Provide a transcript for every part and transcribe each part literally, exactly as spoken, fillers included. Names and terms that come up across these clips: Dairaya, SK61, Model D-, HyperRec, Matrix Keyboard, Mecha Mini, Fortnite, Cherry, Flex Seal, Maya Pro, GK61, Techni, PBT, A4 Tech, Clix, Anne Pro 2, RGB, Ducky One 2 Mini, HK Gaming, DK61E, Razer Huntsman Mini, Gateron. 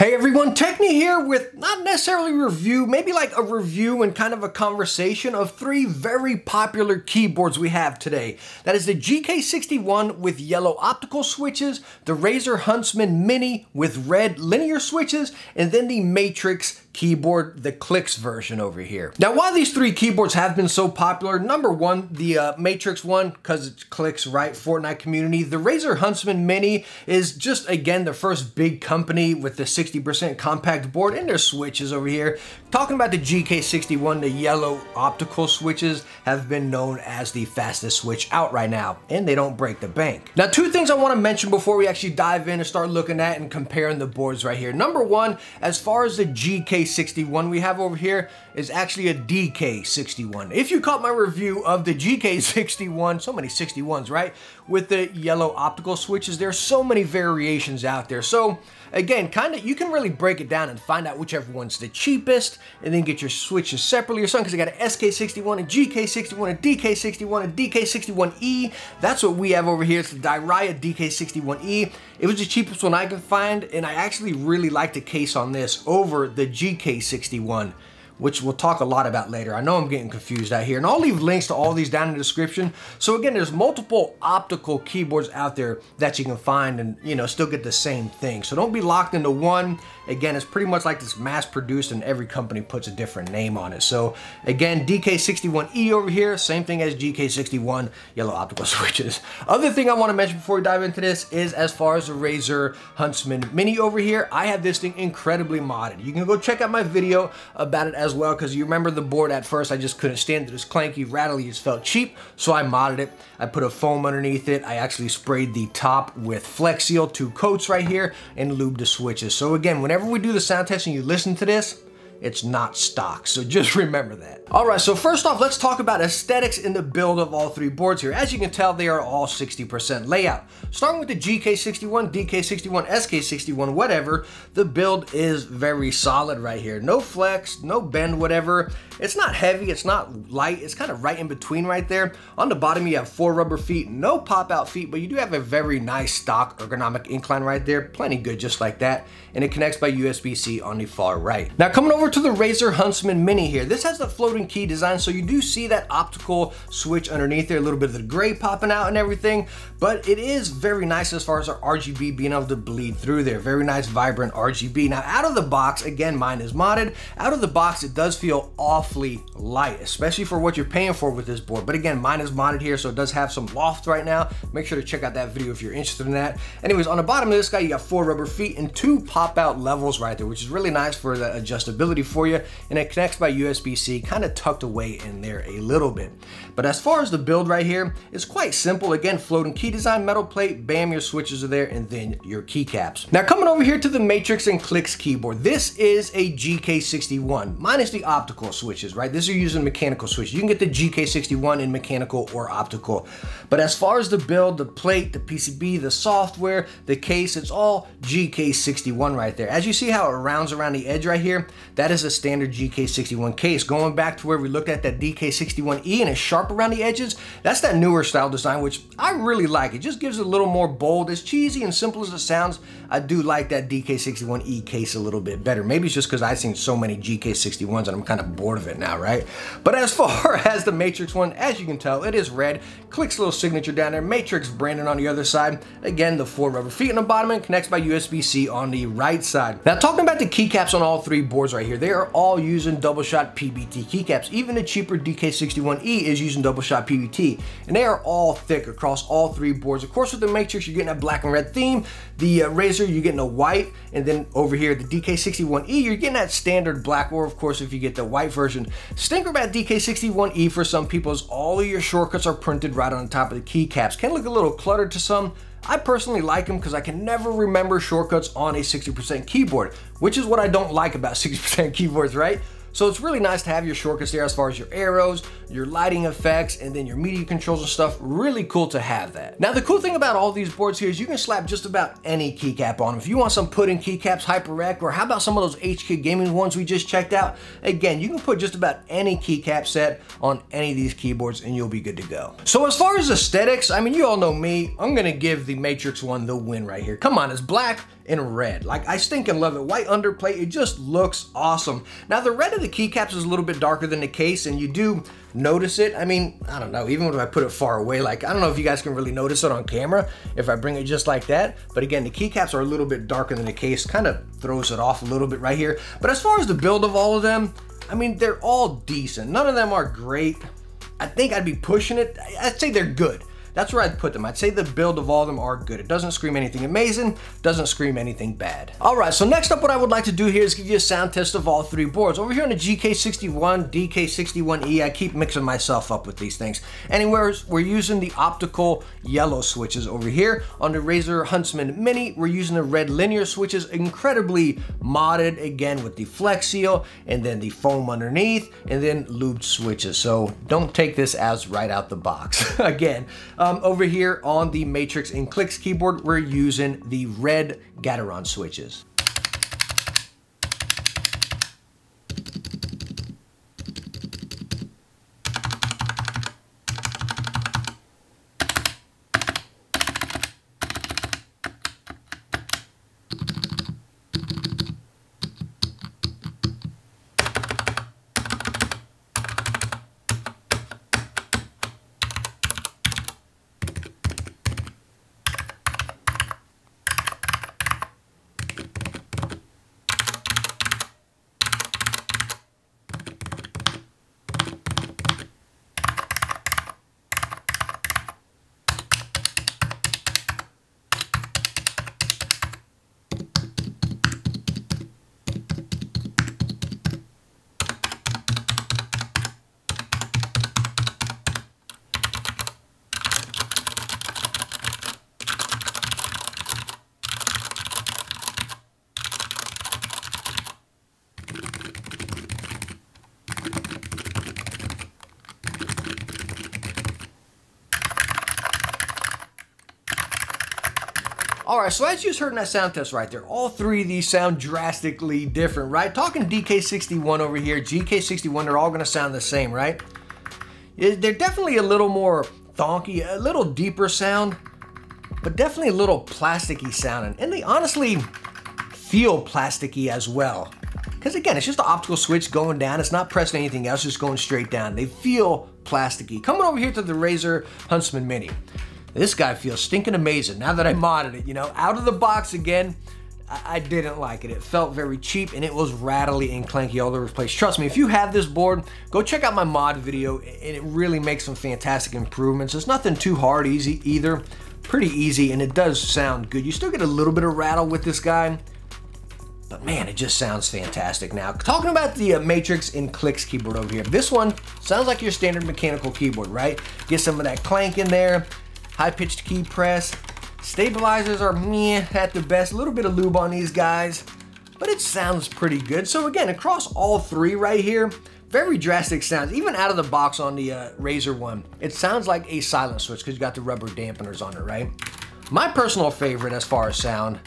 Hey everyone, Techni here with not necessarily a review, maybe like a review and kind of a conversation of three very popular keyboards we have today. That is the G K sixty-one with yellow optical switches, the Razer Huntsman Mini with red linear switches, and then the Matrix Keyboard, the Clix version over here. Now, why these three keyboards have been so popular? Number one, the uh, Matrix one, because it's Clix, right? Fortnite community. The Razer Huntsman Mini is just, again, the first big company with the sixty percent compact board and their switches over here. Talking about the G K sixty-one, the yellow optical switches have been known as the fastest switch out right now, and they don't break the bank. Now, two things I want to mention before we actually dive in and start looking at and comparing the boards right here. Number one, as far as the G K sixty-one we have over here is actually a D K sixty-one. If you caught my review of the G K sixty-one, so many sixty-ones, right? With the yellow optical switches, there's so many variations out there. So again, kind of, you can really break it down and find out whichever one's the cheapest and then get your switches separately or something, because I got an S K sixty-one, a G K sixty-one, a D K sixty-one, a D K sixty-one E. That's what we have over here. It's the Dairaya D K sixty-one E. It was the cheapest one I could find, and I actually really like the case on this over the G K sixty-one, which we'll talk a lot about later. I know I'm getting confused out here, and I'll leave links to all these down in the description. So again, there's multiple optical keyboards out there that you can find and, you know, still get the same thing. So don't be locked into one. Again, it's pretty much like this mass produced and every company puts a different name on it. So again, D K sixty-one E over here, same thing as G K sixty-one, yellow optical switches. Other thing I wanna mention before we dive into this is as far as the Razer Huntsman Mini over here, I have this thing incredibly modded. You can go check out my video about it as As well, because you remember the board at first, I just couldn't stand it. It was clanky, rattly, it felt cheap, so I modded it. I put a foam underneath it. I actually sprayed the top with Flex Seal, two coats right here, and lubed the switches. So again, whenever we do the sound test and you listen to this, it's not stock, so just remember that. All right, so first off, let's talk about aesthetics in the build of all three boards here. As you can tell, they are all sixty percent layout. Starting with the G K sixty-one, D K sixty-one, S K sixty-one, whatever, the build is very solid right here. No flex, no bend, whatever. It's not heavy, it's not light, it's kind of right in between right there. On the bottom, you have four rubber feet, no pop-out feet, but you do have a very nice stock ergonomic incline right there, plenty good just like that, and it connects by U S B C on the far right. Now, coming over to the Razer Huntsman Mini here. This has the floating key design, so you do see that optical switch underneath there, a little bit of the gray popping out and everything, but it is very nice as far as our R G B being able to bleed through there. Very nice, vibrant R G B. Now, out of the box, again, mine is modded. Out of the box, it does feel awfully light, especially for what you're paying for with this board. But again, mine is modded here, so it does have some loft right now. Make sure to check out that video if you're interested in that. Anyways, on the bottom of this guy, you got four rubber feet and two pop-out levels right there, which is really nice for the adjustability for you, and it connects by U S B C, kind of tucked away in there a little bit. But as far as the build right here, it's quite simple. Again, floating key design, metal plate, bam, your switches are there, and then your keycaps. Now, coming over here to the Matrix and Clix keyboard, this is a G K sixty-one, minus the optical switches, right? This is using mechanical switch. You can get the G K sixty-one in mechanical or optical. But as far as the build, the plate, the P C B, the software, the case, it's all G K sixty-one right there. As you see how it rounds around the edge right here, that is a standard G K sixty-one case. Going back to where we looked at that D K sixty-one E and it's sharp around the edges, that's that newer style design, which I really like. It just gives it a little more bold. As cheesy and simple as it sounds, I do like that D K sixty-one E case a little bit better. Maybe it's just because I've seen so many G K sixty-ones and I'm kind of bored of it now, right? But as far as the Matrix one, as you can tell, it is red. Clix little signature down there, Matrix branding on the other side. Again, the four rubber feet on the bottom and connects by U S B C on the right side. Now, talking about the keycaps on all three boards right here, they are all using double shot P B T keycaps. Even the cheaper D K sixty-one E is using double shot P B T, and they are all thick across all three boards. Of course, with the Matrix, you're getting a black and red theme. The uh, Razer, you're getting a white, and then over here, the D K sixty-one E, you're getting that standard black, or of course, if you get the white version. Stinker about D K sixty-one E for some people is all of your shortcuts are printed right on top of the keycaps. Can look a little cluttered to some. I personally like them because I can never remember shortcuts on a sixty percent keyboard, which is what I don't like about sixty percent keyboards, right? So it's really nice to have your shortcuts there as far as your arrows, your lighting effects, and then your media controls and stuff. Really cool to have that. Now the cool thing about all these boards here is you can slap just about any keycap on them. If you want some put-in keycaps, HyperRec, or how about some of those H K Gaming ones we just checked out? Again, you can put just about any keycap set on any of these keyboards and you'll be good to go. So as far as aesthetics, I mean, you all know me, I'm gonna give the Matrix one the win right here. Come on, it's black and red. Like, I stink and love it. White underplate, it just looks awesome. Now the red of the keycaps is a little bit darker than the case and you do notice it. I mean, I don't know, even when I put it far away, like, I don't know if you guys can really notice it on camera if I bring it just like that. But again, the keycaps are a little bit darker than the case, kind of throws it off a little bit right here. But as far as the build of all of them, I mean, they're all decent. None of them are great. I think I'd be pushing it. I'd say they're good. That's where I'd put them. I'd say the build of all of them are good. It doesn't scream anything amazing, doesn't scream anything bad. All right, so next up, what I would like to do here is give you a sound test of all three boards. Over here on the G K sixty-one, D K sixty-one E, I keep mixing myself up with these things. Anywhere, we're using the optical yellow switches over here. On the Razer Huntsman Mini, we're using the red linear switches, incredibly modded, again, with the Flex Seal, and then the foam underneath, and then lubed switches. So don't take this as right out the box. Again. Um, over here on the Matrix and Clix keyboard, we're using the red Gateron switches. All right, so as you just heard in that sound test right there, all three of these sound drastically different, right? Talking D K sixty-one over here, G K sixty-one, they're all gonna sound the same, right? They're definitely a little more thonky, a little deeper sound, but definitely a little plasticky sounding. And they honestly feel plasticky as well. Because again, it's just the optical switch going down. It's not pressing anything else, it's just going straight down. They feel plasticky. Coming over here to the Razer Huntsman Mini. This guy feels stinking amazing now that I modded it, you know. Out of the box again, I, I didn't like it. It felt very cheap and it was rattly and clanky all over the place. Trust me, if you have this board, go check out my mod video and it really makes some fantastic improvements. It's nothing too hard, easy either. Pretty easy and it does sound good. You still get a little bit of rattle with this guy. But man, it just sounds fantastic. Now, talking about the uh, Matrix and Clix keyboard over here. This one sounds like your standard mechanical keyboard, right? Get some of that clank in there. High-pitched key press. Stabilizers are meh at the best. A little bit of lube on these guys, but it sounds pretty good. So again, across all three right here, very drastic sounds. Even out of the box on the uh, Razer one, it sounds like a silent switch because you got the rubber dampeners on it, right? My personal favorite as far as sound,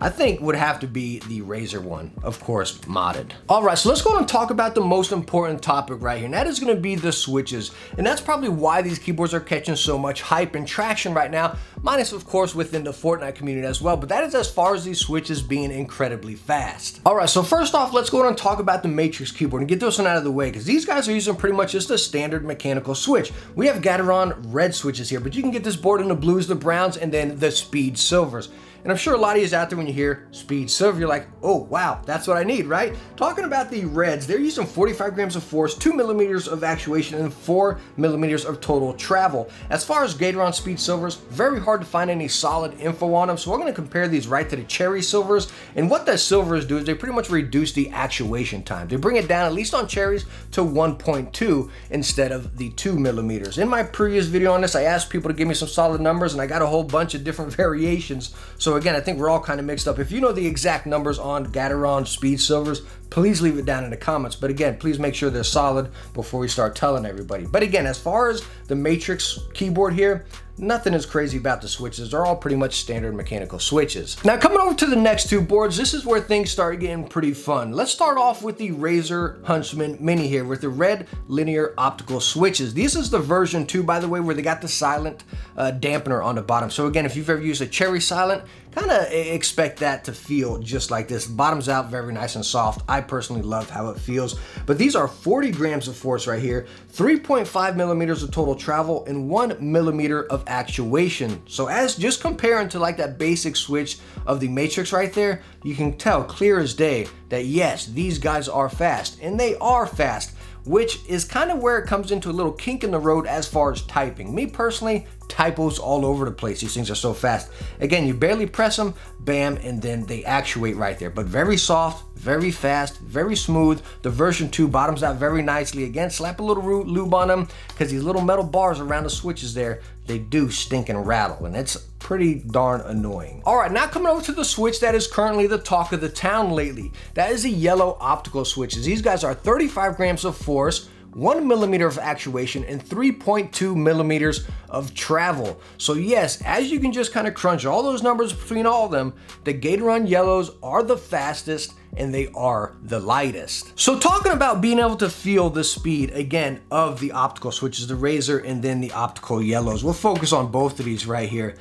I think would have to be the Razer one, of course, modded. All right, so let's go on and talk about the most important topic right here, and that is gonna be the switches. And that's probably why these keyboards are catching so much hype and traction right now, minus of course within the Fortnite community as well, but that is as far as these switches being incredibly fast. All right, so first off, let's go on and talk about the Matrix keyboard and get this one out of the way, because these guys are using pretty much just a standard mechanical switch. We have Gateron red switches here, but you can get this board in the blues, the browns, and then the speed silvers. And I'm sure a lot of you out there, when you hear speed silver, you're like, oh wow, that's what I need, right? Talking about the reds, they're using forty-five grams of force, two millimeters of actuation, and four millimeters of total travel. As far as Gateron speed silvers, very hard to find any solid info on them, so we're gonna compare these right to the Cherry silvers. And what the silvers do is they pretty much reduce the actuation time. They bring it down, at least on Cherries, to one point two instead of the two millimeters. In my previous video on this, I asked people to give me some solid numbers, and I got a whole bunch of different variations. So again, I think we're all kind of mixed up. If you know the exact numbers on Gateron speed silvers, please leave it down in the comments. But again, please make sure they're solid before we start telling everybody. But again, as far as the Matrix keyboard here, nothing is crazy about the switches. They're all pretty much standard mechanical switches. Now coming over to the next two boards, this is where things start getting pretty fun. Let's start off with the Razer Huntsman Mini here with the red linear optical switches. This is the version two, by the way, where they got the silent uh, dampener on the bottom. So again, if you've ever used a Cherry silent, kind of expect that to feel just like this. Bottoms out, very nice and soft. I personally love how it feels. But these are forty grams of force right here, three point five millimeters of total travel, and one millimeter of actuation. So as just comparing to like that basic switch of the Matrix right there, you can tell clear as day that yes, these guys are fast, and they are fast, which is kind of where it comes into a little kink in the road as far as typing. Me personally, typos all over the place. These things are so fast. Again, you barely press them, bam, and then they actuate right there. But very soft, very fast, very smooth. The version two bottoms out very nicely. Again, slap a little lube on them because these little metal bars around the switches there, they do stink and rattle, and it's pretty darn annoying. All right, now coming over to the switch that is currently the talk of the town lately. That is the yellow optical switches. These guys are thirty-five grams of force, one millimeter of actuation, and three point two millimeters of travel. So yes, as you can just kind of crunch all those numbers between all of them, the Gateron yellows are the fastest and they are the lightest. So talking about being able to feel the speed, again, of the optical switches, the Razer and then the optical yellows. We'll focus on both of these right here.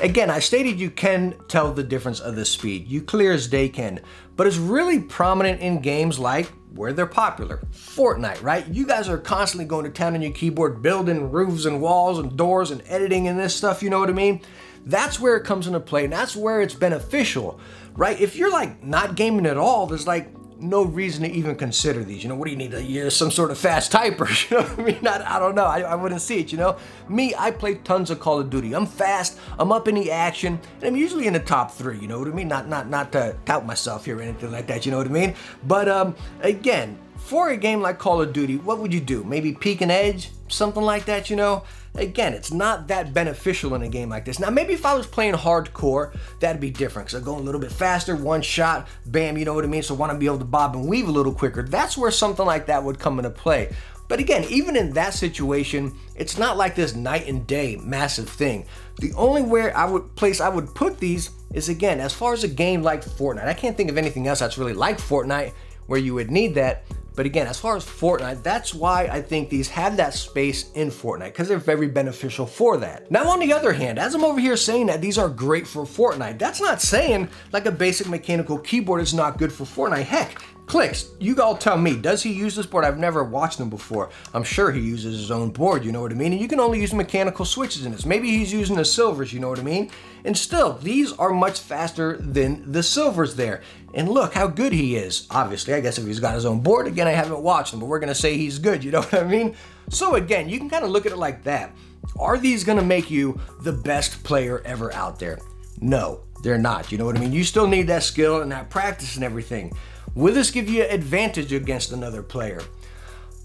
Again, I stated you can tell the difference of the speed. You clear as day can, but it's really prominent in games like where they're popular, Fortnite, right? You guys are constantly going to town on your keyboard, building roofs and walls and doors and editing and this stuff, you know what I mean? That's where it comes into play, and that's where it's beneficial, right? If you're like not gaming at all, there's like no reason to even consider these. You know, what do you need? You're some sort of fast typer, you know what I mean? I, I don't know, I, I wouldn't see it, you know? Me, I play tons of Call of Duty. I'm fast, I'm up in the action, and I'm usually in the top three, you know what I mean? Not, not, not to tout myself here or anything like that, you know what I mean? But um, again, for a game like Call of Duty, what would you do? Maybe peek an edge, something like that, you know? Again, it's not that beneficial in a game like this. Now, maybe if I was playing hardcore, that'd be different, because I'd go a little bit faster, one shot, bam, you know what I mean? So I want to be able to bob and weave a little quicker. That's where something like that would come into play. But again, even in that situation, it's not like this night and day massive thing. The only where I would place I would put these is, again, as far as a game like Fortnite. I can't think of anything else that's really like Fortnite where you would need that. But again, as far as Fortnite, that's why I think these have that space in Fortnite, because they're very beneficial for that. Now, on the other hand, as I'm over here saying that these are great for Fortnite, that's not saying like a basic mechanical keyboard is not good for Fortnite. Heck, Clix, you all tell me, does he use this board? I've never watched him before. I'm sure he uses his own board, you know what I mean? And you can only use mechanical switches in this. Maybe he's using the silvers, you know what I mean? And still, these are much faster than the silvers there. And look how good he is. Obviously, I guess if he's got his own board, again, I haven't watched him, but we're gonna say he's good, you know what I mean? So again, you can kind of look at it like that. Are these gonna make you the best player ever out there? No, they're not, you know what I mean? You still need that skill and that practice and everything. Will this give you an advantage against another player?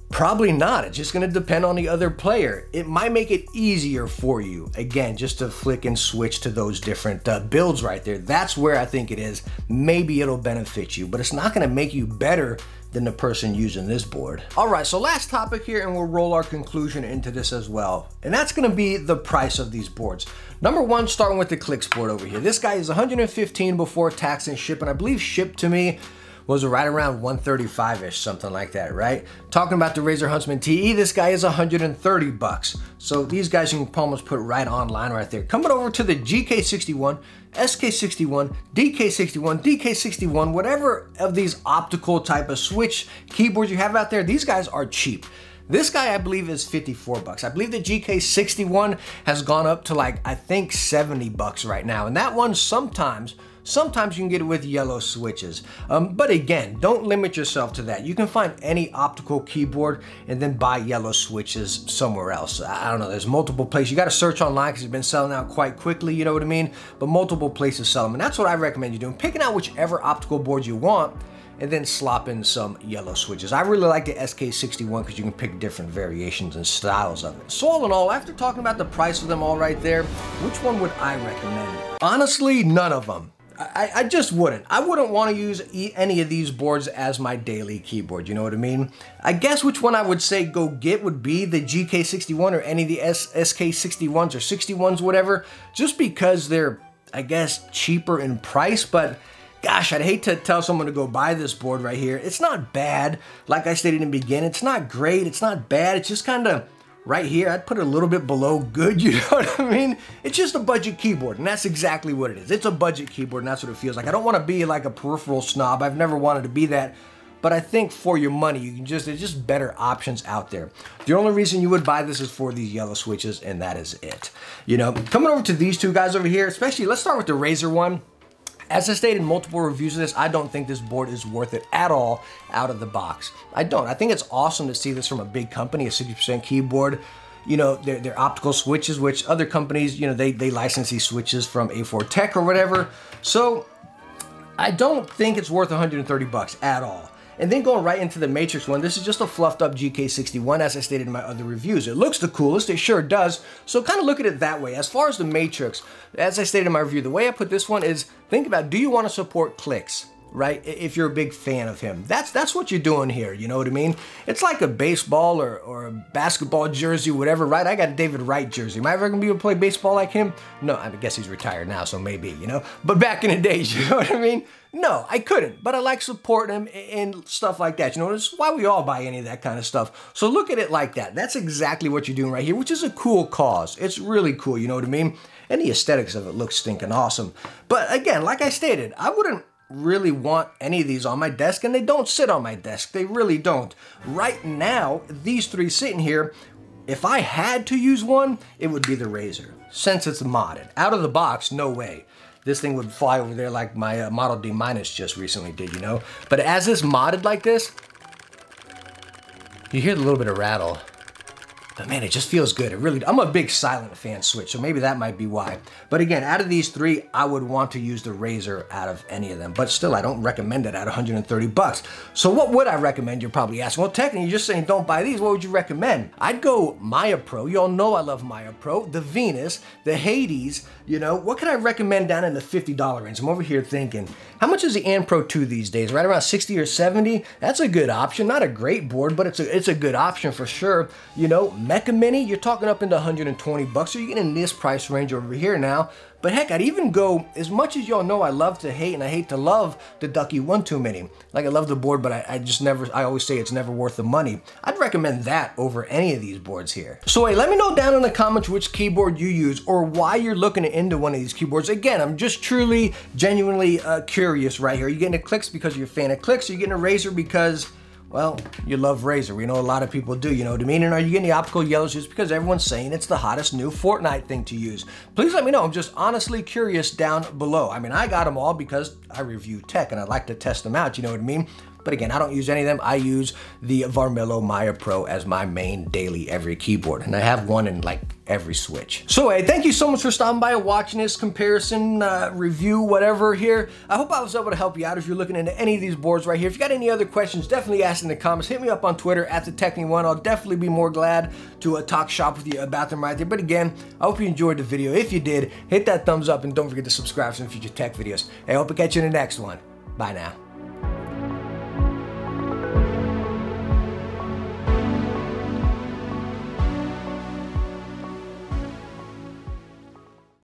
Probably not. It's just going to depend on the other player. It might make it easier for you, again, just to flick and switch to those different uh, builds right there. That's where I think it is. Maybe it'll benefit you, but it's not going to make you better than the person using this board. All right, so last topic here, and we'll roll our conclusion into this as well. And that's gonna be the price of these boards. Number one, starting with the Clix board over here. This guy is one hundred fifteen before tax and ship, and I believe shipped to me was right around one thirty-five-ish, something like that, right? Talking about the Razer Huntsman T E, this guy is one hundred thirty bucks. So these guys you can almost put right online right there. Coming over to the G K sixty-one, S K sixty-one, D K sixty-one, D K sixty-one, whatever of these optical type of switch keyboards you have out there, these guys are cheap. This guy, I believe, is fifty-four bucks. I believe the G K sixty-one has gone up to like, I think seventy bucks right now. And that one sometimes, Sometimes you can get it with yellow switches. Um, but again, don't limit yourself to that. You can find any optical keyboard and then buy yellow switches somewhere else. I don't know, there's multiple places. You gotta search online because it's been selling out quite quickly, you know what I mean? But multiple places sell them, and that's what I recommend you doing. Picking out whichever optical board you want and then slop in some yellow switches. I really like the S K sixty-one because you can pick different variations and styles of it. So all in all, after talking about the price of them all right there, which one would I recommend? Honestly, none of them. I, I just wouldn't. I wouldn't want to use e any of these boards as my daily keyboard, you know what I mean? I guess which one I would say go get would be the G K sixty-one or any of the S K sixty-ones or sixty-ones, whatever, just because they're, I guess, cheaper in price, but gosh, I'd hate to tell someone to go buy this board right here. It's not bad. Like I stated in the beginning, it's not great, it's not bad, it's just kind of right here. I'd put it a little bit below good, you know what I mean? It's just a budget keyboard, and that's exactly what it is. It's a budget keyboard, and that's what it feels like. I don't want to be like a peripheral snob. I've never wanted to be that, but I think for your money, you can just, there's just better options out there. The only reason you would buy this is for these yellow switches, and that is it. You know, coming over to these two guys over here, especially, let's start with the Razer one. As I stated in multiple reviews of this, I don't think this board is worth it at all out of the box. I don't. I think it's awesome to see this from a big company, a sixty percent keyboard. You know, their, their optical switches, which other companies, you know, they, they license these switches from A four Tech or whatever. So I don't think it's worth one hundred thirty bucks at all. And then going right into the Matrix one, this is just a fluffed up G K sixty-one, as I stated in my other reviews. It looks the coolest, it sure does. So kind of look at it that way. As far as the Matrix, as I stated in my review, the way I put this one is, think about, do you want to support Clix, right? If you're a big fan of him. That's that's what you're doing here, you know what I mean? It's like a baseball or, or a basketball jersey, whatever, right? I got a David Wright jersey. Am I ever gonna be able to play baseball like him? No, I guess he's retired now, so maybe, you know? But back in the days, you know what I mean? No, I couldn't, but I like supporting him and stuff like that. You know, that's why we all buy any of that kind of stuff. So look at it like that. That's exactly what you're doing right here, which is a cool cause. It's really cool, you know what I mean? And the aesthetics of it looks stinking awesome. But again, like I stated, I wouldn't really want any of these on my desk, and they don't sit on my desk. They really don't. Right now, these three sitting here, if I had to use one, it would be the Razer, since it's modded. Out of the box, no way. This thing would fly over there like my uh, Model D minus just recently did, you know? But as it's modded like this, you hear a little bit of rattle. But man, it just feels good. It really, I'm a big silent fan switch, so maybe that might be why. But again, out of these three, I would want to use the Razer out of any of them. But still, I don't recommend it at one hundred thirty bucks. So what would I recommend, you're probably asking? Well, technically, you're just saying don't buy these. What would you recommend? I'd go Maya Pro. You all know I love Maya Pro. The Venus, the Hades, you know. What could I recommend down in the fifty dollar range? I'm over here thinking, how much is the Anne Pro two these days? Right around sixty or seventy? That's a good option. Not a great board, but it's a, it's a good option for sure, you know. Mecha Mini, you're talking up into one hundred twenty bucks, so you're getting in this price range over here now. But heck, I'd even go, as much as y'all know I love to hate and I hate to love the Ducky One two Mini. Like, I love the board, but I, I just never, I always say it's never worth the money. I'd recommend that over any of these boards here. So hey, let me know down in the comments which keyboard you use or why you're looking into one of these keyboards. Again, I'm just truly, genuinely uh, curious right here. You're getting a Clix because you're a fan of Clix, or you're getting a Razer because, well, you love Razer. We know a lot of people do, you know what I mean? And are you getting the optical yellows just because everyone's saying it's the hottest new Fortnite thing to use? Please let me know. I'm just honestly curious down below. I mean, I got them all because I review tech and I like to test them out, you know what I mean? But again, I don't use any of them. I use the Varmelo Maya Pro as my main daily every keyboard. And I have one in like every switch. So hey, thank you so much for stopping by and watching this comparison, uh, review, whatever here. I hope I was able to help you out if you're looking into any of these boards right here. If you got any other questions, definitely ask in the comments. Hit me up on Twitter, at the Techni one. I'll definitely be more glad to uh, talk shop with you about them right there. But again, I hope you enjoyed the video. If you did, hit that thumbs up and don't forget to subscribe for some future tech videos. Hey, I hope I catch you in the next one. Bye now.